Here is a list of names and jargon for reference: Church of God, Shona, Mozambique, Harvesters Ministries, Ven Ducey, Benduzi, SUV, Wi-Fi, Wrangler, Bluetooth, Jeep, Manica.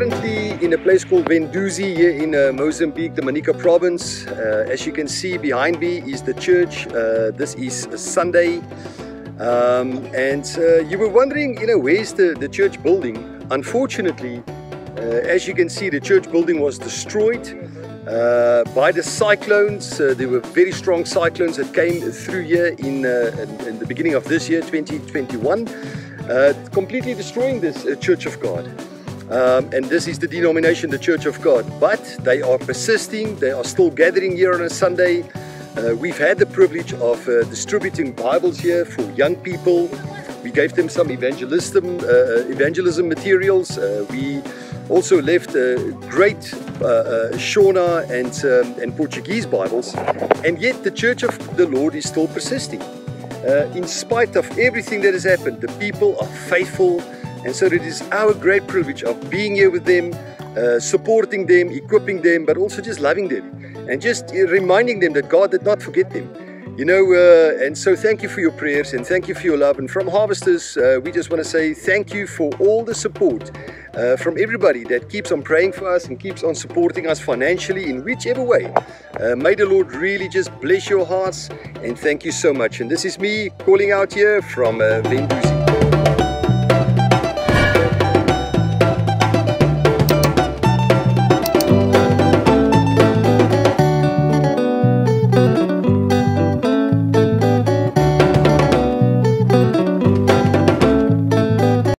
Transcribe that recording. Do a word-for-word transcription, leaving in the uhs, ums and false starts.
currently in a place called Ven Ducey here in uh, Mozambique, the Manica province. Uh, as you can see behind me is the church. Uh, this is a Sunday. Um, and uh, you were wondering, you know, where's the, the church building? Unfortunately, uh, as you can see, the church building was destroyed uh, by the cyclones. Uh, there were very strong cyclones that came through here in, uh, in, in the beginning of this year, twenty twenty-one, uh, completely destroying this uh, Church of God. Um, and this is the denomination, the Church of God. But they are persisting, they are still gathering here on a Sunday. Uh, we've had the privilege of uh, distributing Bibles here for young people. We gave them some evangelism, uh, evangelism materials. Uh, we also left uh, great uh, uh, Shona and, um, and Portuguese Bibles. And yet the Church of the Lord is still persisting. Uh, in spite of everything that has happened, the people are faithful. And so it is our great privilege of being here with them, uh, supporting them, equipping them, but also just loving them. And just reminding them that God did not forget them. You know, uh, and so thank you for your prayers and thank you for your love. And from Harvesters, uh, we just want to say thank you for all the support uh, from everybody that keeps on praying for us and keeps on supporting us financially in whichever way. Uh, may the Lord really just bless your hearts and thank you so much. And this is me calling out here from uh, Benduzi.